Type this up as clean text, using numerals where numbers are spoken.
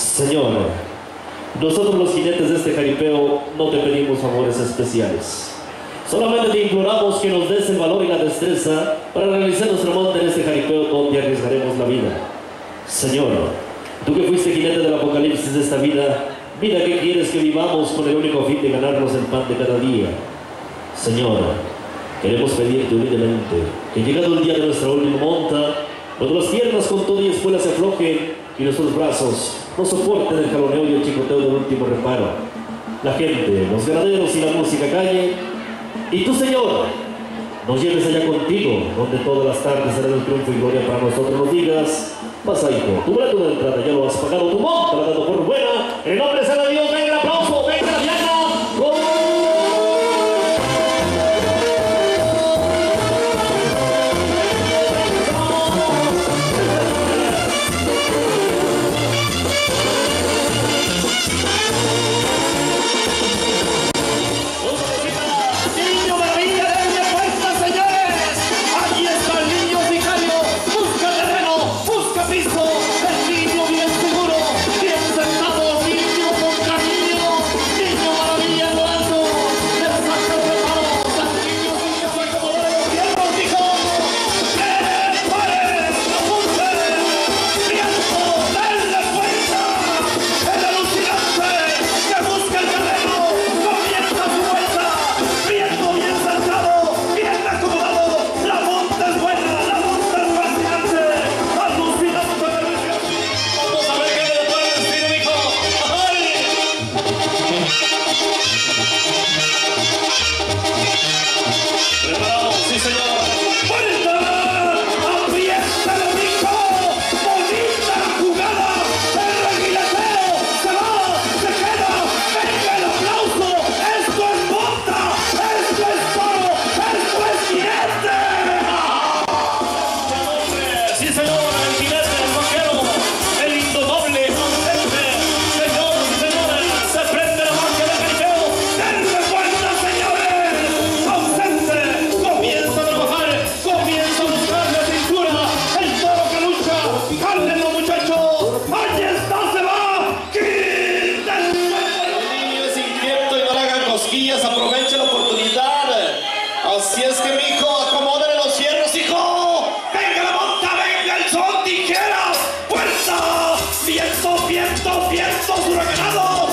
Señor, nosotros los jinetes de este jaripeo no te pedimos favores especiales. Solamente te imploramos que nos des el valor y la destreza para realizar nuestro monte en este jaripeo donde arriesgaremos la vida. Señor, tú que fuiste jinete del apocalipsis de esta vida, mira que quieres que vivamos con el único fin de ganarnos el pan de cada día. Señor, queremos pedirte humildemente que llegado el día de nuestra última monta, cuando las piernas con todo y espuela se aflojen y nuestros brazos no soporten el jaloneo y el chicoteo del último reparo, la gente, los ganaderos y la música calle, y tú, Señor, nos lleves allá contigo, donde todas las tardes será el triunfo y gloria para nosotros. Nos digas, Pasaico, tu boleto de entrada ya lo has pagado, tu monta la has dado por buena, en el nombre sea de Dios, venga el aplauso, venga la llana. ¡Vientos huracanados!